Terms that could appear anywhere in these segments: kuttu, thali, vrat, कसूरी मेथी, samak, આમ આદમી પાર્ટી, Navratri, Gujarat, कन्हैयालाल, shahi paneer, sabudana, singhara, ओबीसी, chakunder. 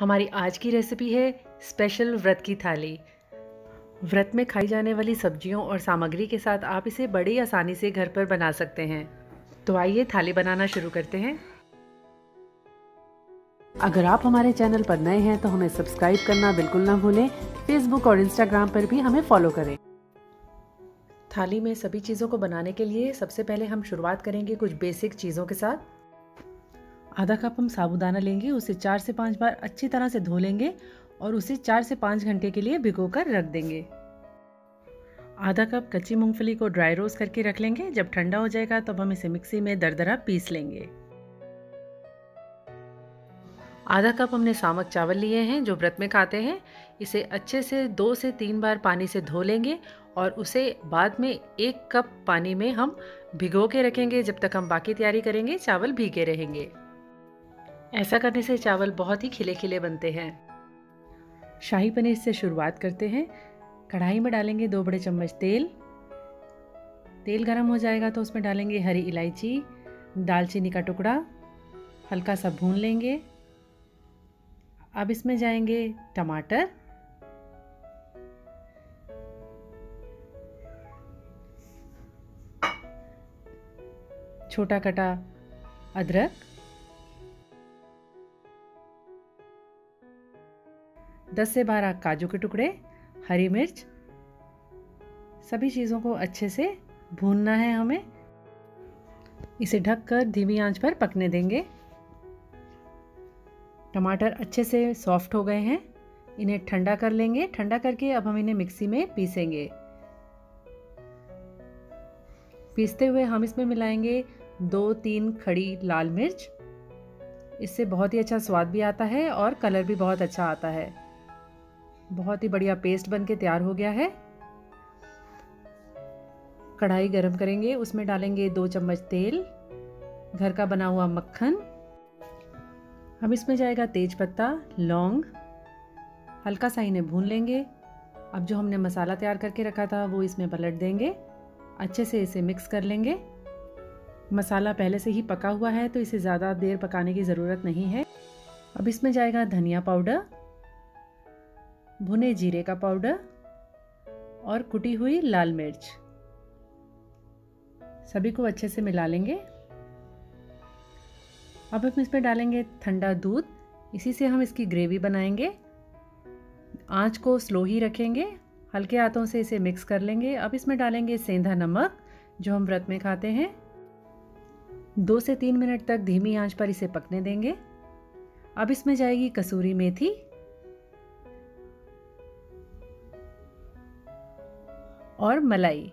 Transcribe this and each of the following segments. हमारी आज की रेसिपी है स्पेशल व्रत की थाली। व्रत में खाई जाने वाली सब्जियों और सामग्री के साथ आप इसे बड़ी आसानी से घर पर बना सकते हैं। तो आइए थाली बनाना शुरू करते हैं। अगर आप हमारे चैनल पर नए हैं तो हमें सब्सक्राइब करना बिल्कुल ना भूलें। फेसबुक और इंस्टाग्राम पर भी हमें फॉलो करें। थाली में सभी चीज़ों को बनाने के लिए सबसे पहले हम शुरुआत करेंगे कुछ बेसिक चीज़ों के साथ। आधा कप हम साबूदाना लेंगे, उसे 4 से 5 बार अच्छी तरह से धो लेंगे और उसे 4 से 5 घंटे के लिए भिगो कर रख देंगे। आधा कप कच्ची मूंगफली को ड्राई रोस्ट करके रख लेंगे। जब ठंडा हो जाएगा तब हम इसे मिक्सी में दरदरा पीस लेंगे। आधा कप हमने सामक चावल लिए हैं जो व्रत में खाते हैं। इसे अच्छे से 2 से 3 बार पानी से धो लेंगे और उसे बाद में 1 कप पानी में हम भिगो के रखेंगे। जब तक हम बाकी तैयारी करेंगे चावल भीगे रहेंगे। ऐसा करने से चावल बहुत ही खिले खिले बनते हैं। शाही पनीर से शुरुआत करते हैं। कढ़ाई में डालेंगे 2 बड़े चम्मच तेल। तेल गरम हो जाएगा तो उसमें डालेंगे हरी इलायची, दालचीनी का टुकड़ा, हल्का सा भून लेंगे। अब इसमें जाएंगे टमाटर, छोटा कटा अदरक, 10 से 12 काजू के टुकड़े, हरी मिर्च। सभी चीज़ों को अच्छे से भूनना है हमें। इसे ढककर धीमी आंच पर पकने देंगे। टमाटर अच्छे से सॉफ्ट हो गए हैं, इन्हें ठंडा कर लेंगे। ठंडा करके अब हम इन्हें मिक्सी में पीसेंगे। पीसते हुए हम इसमें मिलाएंगे 2-3 खड़ी लाल मिर्च। इससे बहुत ही अच्छा स्वाद भी आता है और कलर भी बहुत अच्छा आता है। बहुत ही बढ़िया पेस्ट बनके तैयार हो गया है। कढ़ाई गरम करेंगे, उसमें डालेंगे 2 चम्मच तेल, घर का बना हुआ मक्खन। अब इसमें जाएगा तेज पत्ता, लौंग, हल्का सा इन्हें भून लेंगे। अब जो हमने मसाला तैयार करके रखा था वो इसमें पलट देंगे। अच्छे से इसे मिक्स कर लेंगे। मसाला पहले से ही पका हुआ है तो इसे ज़्यादा देर पकाने की ज़रूरत नहीं है। अब इसमें जाएगा धनिया पाउडर, भुने जीरे का पाउडर और कुटी हुई लाल मिर्च। सभी को अच्छे से मिला लेंगे। अब हम इसमें डालेंगे ठंडा दूध, इसी से हम इसकी ग्रेवी बनाएंगे। आंच को स्लो ही रखेंगे, हल्के हाथों से इसे मिक्स कर लेंगे। अब इसमें डालेंगे सेंधा नमक जो हम व्रत में खाते हैं। 2 से 3 मिनट तक धीमी आंच पर इसे पकने देंगे। अब इसमें जाएगी कसूरी मेथी और मलाई।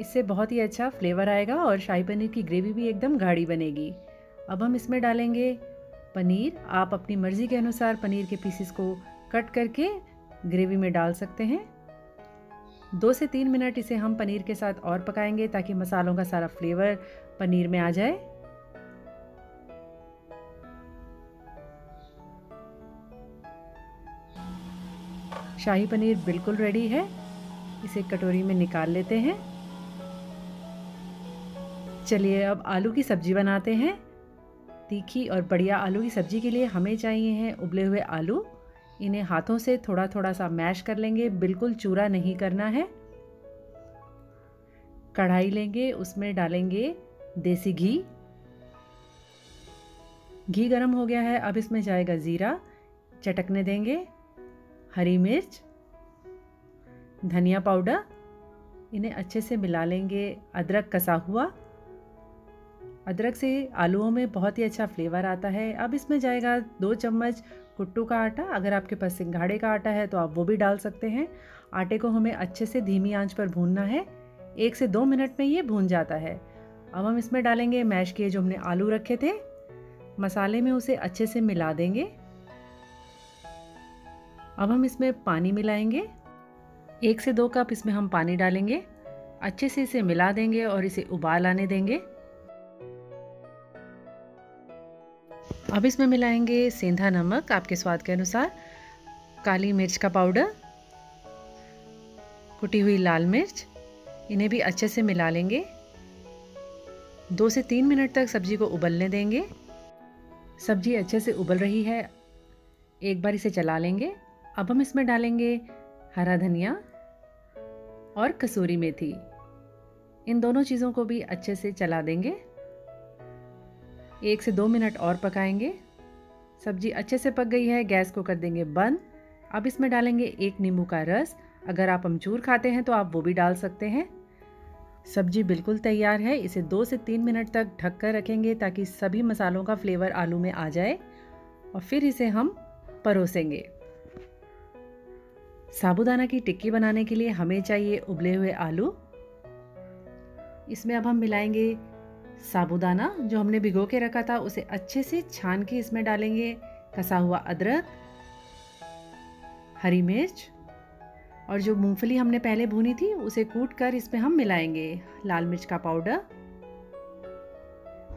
इससे बहुत ही अच्छा फ्लेवर आएगा और शाही पनीर की ग्रेवी भी एकदम गाढ़ी बनेगी। अब हम इसमें डालेंगे पनीर। आप अपनी मर्ज़ी के अनुसार पनीर के पीसेस को कट करके ग्रेवी में डाल सकते हैं। 2 से 3 मिनट इसे हम पनीर के साथ और पकाएंगे ताकि मसालों का सारा फ्लेवर पनीर में आ जाए। शाही पनीर बिल्कुल रेडी है। इसे कटोरी में निकाल लेते हैं। चलिए अब आलू की सब्जी बनाते हैं। तीखी और बढ़िया आलू की सब्जी के लिए हमें चाहिए हैं उबले हुए आलू। इन्हें हाथों से थोड़ा थोड़ा सा मैश कर लेंगे, बिल्कुल चूरा नहीं करना है। कढ़ाई लेंगे, उसमें डालेंगे देसी घी। घी गरम हो गया है, अब इसमें जाएगा जीरा, चटकने देंगे, हरी मिर्च, धनिया पाउडर, इन्हें अच्छे से मिला लेंगे। अदरक कसा हुआ, अदरक से आलूओं में बहुत ही अच्छा फ्लेवर आता है। अब इसमें जाएगा 2 चम्मच कुट्टू का आटा। अगर आपके पास सिंघाड़े का आटा है तो आप वो भी डाल सकते हैं। आटे को हमें अच्छे से धीमी आंच पर भूनना है। 1 से 2 मिनट में ये भून जाता है। अब हम इसमें डालेंगे मैश किए जो हमने आलू रखे थे। मसाले में उसे अच्छे से मिला देंगे। अब हम इसमें पानी मिलाएंगे। 1 से 2 कप इसमें हम पानी डालेंगे। अच्छे से इसे मिला देंगे और इसे उबाल आने देंगे। अब इसमें मिलाएंगे सेंधा नमक आपके स्वाद के अनुसार, काली मिर्च का पाउडर, कुटी हुई लाल मिर्च, इन्हें भी अच्छे से मिला लेंगे। 2 से 3 मिनट तक सब्जी को उबलने देंगे। सब्जी अच्छे से उबल रही है। एक बार इसे चला लेंगे। अब हम इसमें डालेंगे हरा धनिया और कसूरी मेथी। इन दोनों चीज़ों को भी अच्छे से चला देंगे। 1 से 2 मिनट और पकाएंगे। सब्जी अच्छे से पक गई है, गैस को कर देंगे बंद। अब इसमें डालेंगे 1 नींबू का रस। अगर आप अमचूर खाते हैं तो आप वो भी डाल सकते हैं। सब्जी बिल्कुल तैयार है। इसे 2 से 3 मिनट तक ढक कर रखेंगे ताकि सभी मसालों का फ्लेवर आलू में आ जाए और फिर इसे हम परोसेंगे। साबूदाना की टिक्की बनाने के लिए हमें चाहिए उबले हुए आलू। इसमें अब हम मिलाएंगे साबूदाना जो हमने भिगो के रखा था, उसे अच्छे से छान के इसमें डालेंगे कसा हुआ अदरक, हरी मिर्च और जो मूंगफली हमने पहले भूनी थी उसे कूट कर इसमें हम मिलाएंगे, लाल मिर्च का पाउडर,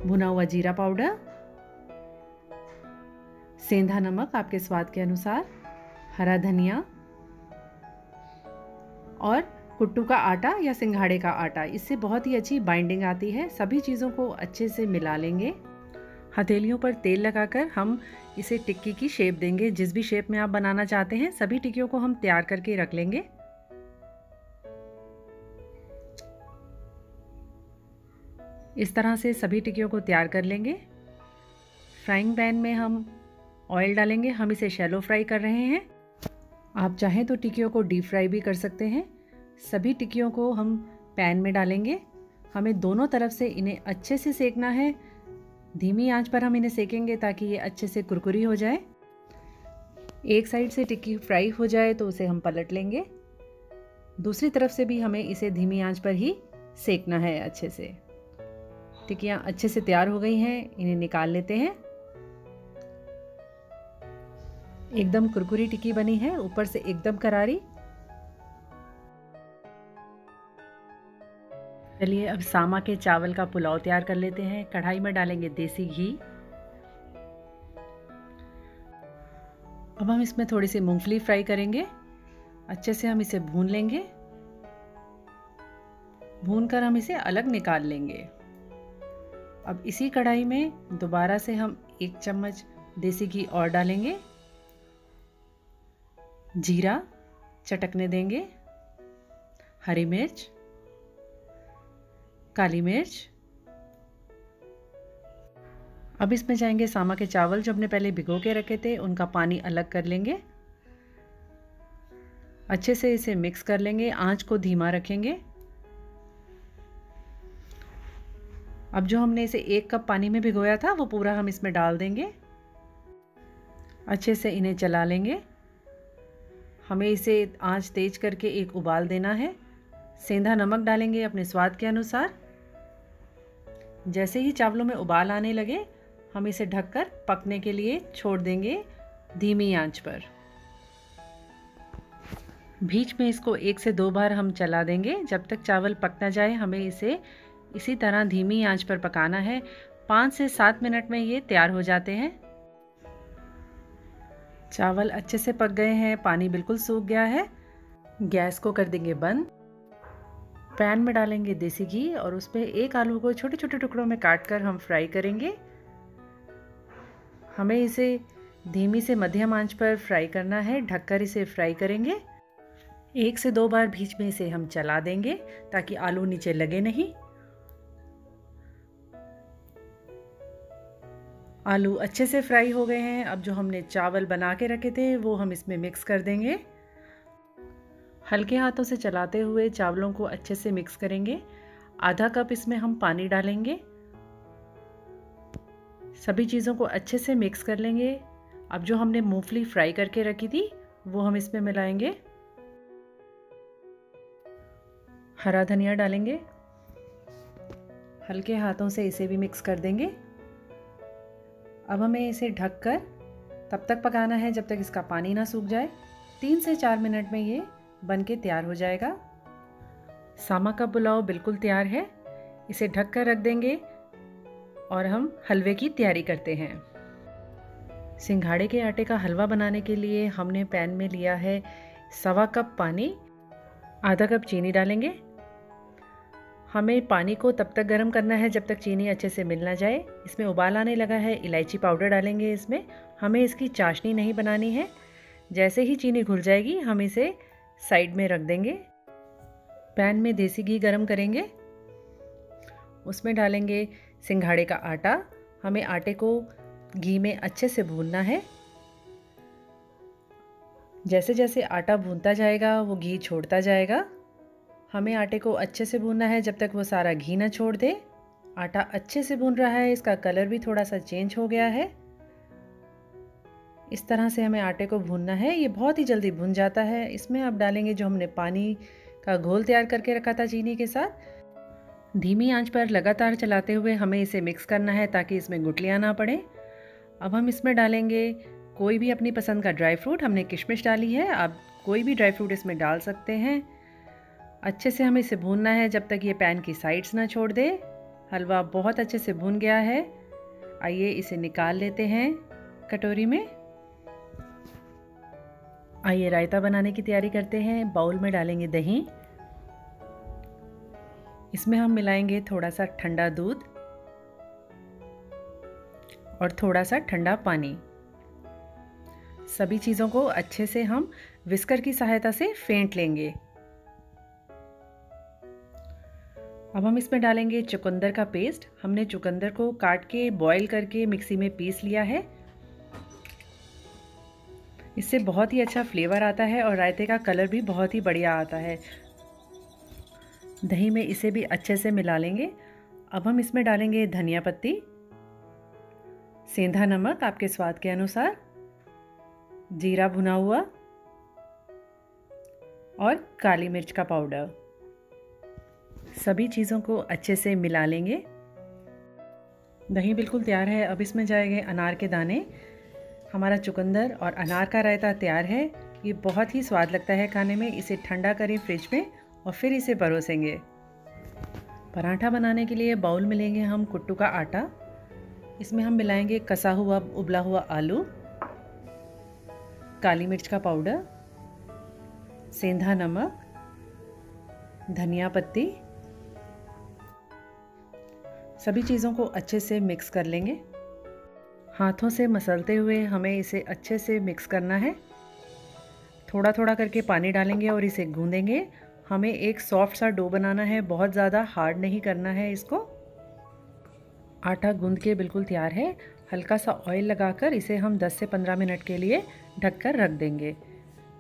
भुना हुआ जीरा पाउडर, सेंधा नमक आपके स्वाद के अनुसार, हरा धनिया और कुट्टू का आटा या सिंघाड़े का आटा। इससे बहुत ही अच्छी बाइंडिंग आती है। सभी चीज़ों को अच्छे से मिला लेंगे। हथेलियों पर तेल लगाकर हम इसे टिक्की की शेप देंगे। जिस भी शेप में आप बनाना चाहते हैं सभी टिक्कियों को हम तैयार करके रख लेंगे। इस तरह से सभी टिक्कियों को तैयार कर लेंगे। फ्राइंग पैन में हम ऑयल डालेंगे। हम इसे शैलो फ्राई कर रहे हैं। आप चाहें तो टिक्कियों को डीप फ्राई भी कर सकते हैं। सभी टिक्कियों को हम पैन में डालेंगे। हमें दोनों तरफ से इन्हें अच्छे से सेकना है। धीमी आंच पर हम इन्हें सेकेंगे ताकि ये अच्छे से कुरकुरी हो जाए। एक साइड से टिक्की फ्राई हो जाए तो उसे हम पलट लेंगे। दूसरी तरफ से भी हमें इसे धीमी आंच पर ही सेकना है अच्छे से। टिक्कियाँ अच्छे से तैयार हो गई हैं। इन्हें निकाल लेते हैं। एकदम कुरकुरी टिक्की बनी है, ऊपर से एकदम करारी। चलिए अब सामा के चावल का पुलाव तैयार कर लेते हैं। कढ़ाई में डालेंगे देसी घी। अब हम इसमें थोड़ी सी मूंगफली फ्राई करेंगे। अच्छे से हम इसे भून लेंगे। भून कर हम इसे अलग निकाल लेंगे। अब इसी कढ़ाई में दोबारा से हम 1 चम्मच देसी घी और डालेंगे। जीरा चटकने देंगे, हरी मिर्च, काली मिर्च। अब इसमें जाएंगे सामा के चावल जो हमने पहले भिगो के रखे थे, उनका पानी अलग कर लेंगे। अच्छे से इसे मिक्स कर लेंगे। आंच को धीमा रखेंगे। अब जो हमने इसे 1 कप पानी में भिगोया था वो पूरा हम इसमें डाल देंगे। अच्छे से इन्हें चला लेंगे। हमें इसे आंच तेज करके एक उबाल देना है। सेंधा नमक डालेंगे अपने स्वाद के अनुसार। जैसे ही चावलों में उबाल आने लगे हम इसे ढककर पकने के लिए छोड़ देंगे धीमी आंच पर। बीच में इसको 1 से 2 बार हम चला देंगे जब तक चावल पक ना जाए। हमें इसे इसी तरह धीमी आंच पर पकाना है। 5 से 7 मिनट में ये तैयार हो जाते हैं। चावल अच्छे से पक गए हैं, पानी बिल्कुल सूख गया है। गैस को कर देंगे बंद। पैन में डालेंगे देसी घी और उस पर 1 आलू को छोटे छोटे टुकड़ों में काट कर हम फ्राई करेंगे। हमें इसे धीमी से मध्यम आंच पर फ्राई करना है। ढककर इसे फ्राई करेंगे। 1 से 2 बार बीच में इसे हम चला देंगे ताकि आलू नीचे लगे नहीं। आलू अच्छे से फ्राई हो गए हैं। अब जो हमने चावल बना के रखे थे वो हम इसमें मिक्स कर देंगे। हल्के हाथों से चलाते हुए चावलों को अच्छे से मिक्स करेंगे। आधा कप इसमें हम पानी डालेंगे। सभी चीज़ों को अच्छे से मिक्स कर लेंगे। अब जो हमने मूंगफली फ्राई करके रखी थी वो हम इसमें मिलाएंगे। हरा धनिया डालेंगे। हल्के हाथों से इसे भी मिक्स कर देंगे। अब हमें इसे ढककर तब तक पकाना है जब तक इसका पानी ना सूख जाए। 3 से 4 मिनट में ये बनके तैयार हो जाएगा। सामा का पुलाव बिल्कुल तैयार है। इसे ढक कर रख देंगे और हम हलवे की तैयारी करते हैं। सिंघाड़े के आटे का हलवा बनाने के लिए हमने पैन में लिया है 1/15 कप पानी। आधा कप चीनी डालेंगे। हमें पानी को तब तक गर्म करना है जब तक चीनी अच्छे से मिल ना जाए। इसमें उबाल आने लगा है। इलायची पाउडर डालेंगे इसमें हमें इसकी चाशनी नहीं बनानी है। जैसे ही चीनी घुल जाएगी हम इसे साइड में रख देंगे। पैन में देसी घी गरम करेंगे, उसमें डालेंगे सिंघाड़े का आटा। हमें आटे को घी में अच्छे से भूनना है। जैसे जैसे आटा भूनता जाएगा वो घी छोड़ता जाएगा। हमें आटे को अच्छे से भूनना है जब तक वो सारा घी ना छोड़ दे। आटा अच्छे से भून रहा है, इसका कलर भी थोड़ा सा चेंज हो गया है। इस तरह से हमें आटे को भूनना है। ये बहुत ही जल्दी भुन जाता है। इसमें आप डालेंगे जो हमने पानी का घोल तैयार करके रखा था चीनी के साथ। धीमी आंच पर लगातार चलाते हुए हमें इसे मिक्स करना है ताकि इसमें गुठलियाँ ना पड़ें। अब हम इसमें डालेंगे कोई भी अपनी पसंद का ड्राई फ्रूट। हमने किशमिश डाली है, आप कोई भी ड्राई फ्रूट इसमें डाल सकते हैं। अच्छे से हमें इसे भूनना है जब तक ये पैन की साइड्स ना छोड़ दे। हलवा बहुत अच्छे से भून गया है। आइए इसे निकाल लेते हैं कटोरी में। आइए रायता बनाने की तैयारी करते हैं। बाउल में डालेंगे दही, इसमें हम मिलाएंगे थोड़ा सा ठंडा दूध और थोड़ा सा ठंडा पानी। सभी चीज़ों को अच्छे से हम विस्कर की सहायता से फेंट लेंगे। अब हम इसमें डालेंगे चुकंदर का पेस्ट। हमने चुकंदर को काट के बॉईल करके मिक्सी में पीस लिया है। इससे बहुत ही अच्छा फ्लेवर आता है और रायते का कलर भी बहुत ही बढ़िया आता है। दही में इसे भी अच्छे से मिला लेंगे। अब हम इसमें डालेंगे धनिया पत्ती, सेंधा नमक आपके स्वाद के अनुसार, जीरा भुना हुआ और काली मिर्च का पाउडर। सभी चीज़ों को अच्छे से मिला लेंगे। दही बिल्कुल तैयार है। अब इसमें जाएंगे अनार के दाने। हमारा चुकंदर और अनार का रायता तैयार है। ये बहुत ही स्वाद लगता है खाने में। इसे ठंडा करें फ्रिज में और फिर इसे परोसेंगे। पराठा बनाने के लिए बाउल में लेंगे हम कुट्टू का आटा। इसमें हम मिलाएंगे कसा हुआ उबला हुआ आलू, काली मिर्च का पाउडर, सेंधा नमक, धनिया पत्ती। सभी चीज़ों को अच्छे से मिक्स कर लेंगे। हाथों से मसलते हुए हमें इसे अच्छे से मिक्स करना है। थोड़ा थोड़ा करके पानी डालेंगे और इसे गूंदेंगे। हमें एक सॉफ्ट सा डो बनाना है, बहुत ज़्यादा हार्ड नहीं करना है इसको। आटा गूंद के बिल्कुल तैयार है। हल्का सा ऑयल लगाकर इसे हम 10 से 15 मिनट के लिए ढककर रख देंगे।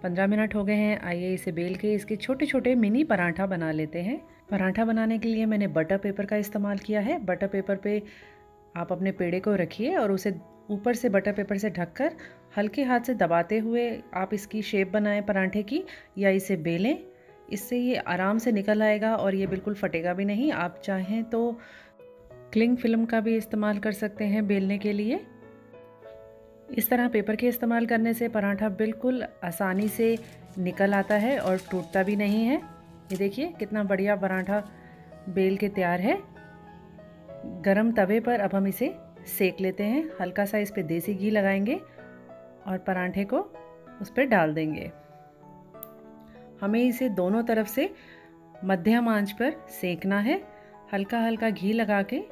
15 मिनट हो गए हैं। आइए इसे बेल के इसके छोटे छोटे मिनी पराठा बना लेते हैं। पराठा बनाने के लिए मैंने बटर पेपर का इस्तेमाल किया है। बटर पेपर पे आप अपने पेड़े को रखिए और उसे ऊपर से बटर पेपर से ढककर हल्के हाथ से दबाते हुए आप इसकी शेप बनाएं पराठे की या इसे बेलें। इससे ये आराम से निकल आएगा और ये बिल्कुल फटेगा भी नहीं। आप चाहें तो क्लिंग फिल्म का भी इस्तेमाल कर सकते हैं बेलने के लिए। इस तरह पेपर के इस्तेमाल करने से पराठा बिल्कुल आसानी से निकल आता है और टूटता भी नहीं है। ये देखिए कितना बढ़िया पराठा बेल के तैयार है। गरम तवे पर अब हम इसे सेक लेते हैं। हल्का सा इस पे देसी घी लगाएंगे और पराठे को उस पर डाल देंगे। हमें इसे दोनों तरफ से मध्यम आंच पर सेकना है। हल्का हल्का घी लगा के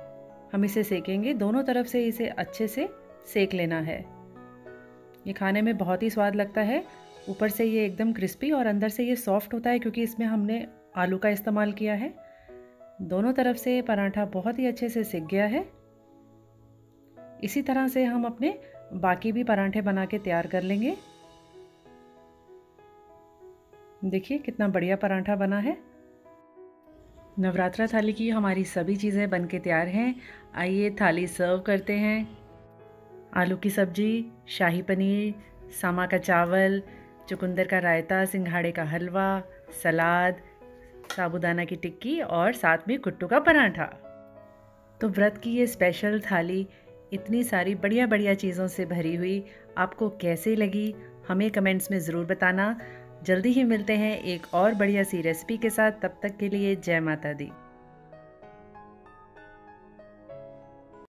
हम इसे सेकेंगे। दोनों तरफ से इसे अच्छे से सेक लेना है। ये खाने में बहुत ही स्वाद लगता है। ऊपर से ये एकदम क्रिस्पी और अंदर से ये सॉफ्ट होता है क्योंकि इसमें हमने आलू का इस्तेमाल किया है। दोनों तरफ से पराठा बहुत ही अच्छे से सिक गया है। इसी तरह से हम अपने बाकी भी पराठे बना के तैयार कर लेंगे। देखिए कितना बढ़िया पराठा बना है। नवरात्रा थाली की हमारी सभी चीज़ें बन के तैयार हैं। आइए थाली सर्व करते हैं। आलू की सब्जी, शाही पनीर, सामा का चावल, चुकंदर का रायता, सिंघाड़े का हलवा, सलाद, साबूदाना की टिक्की और साथ में कुट्टू का पराठा। तो व्रत की ये स्पेशल थाली इतनी सारी बढ़िया बढ़िया चीज़ों से भरी हुई आपको कैसे लगी हमें कमेंट्स में ज़रूर बताना। जल्दी ही मिलते हैं एक और बढ़िया सी रेसिपी के साथ। तब तक के लिए जय माता दी।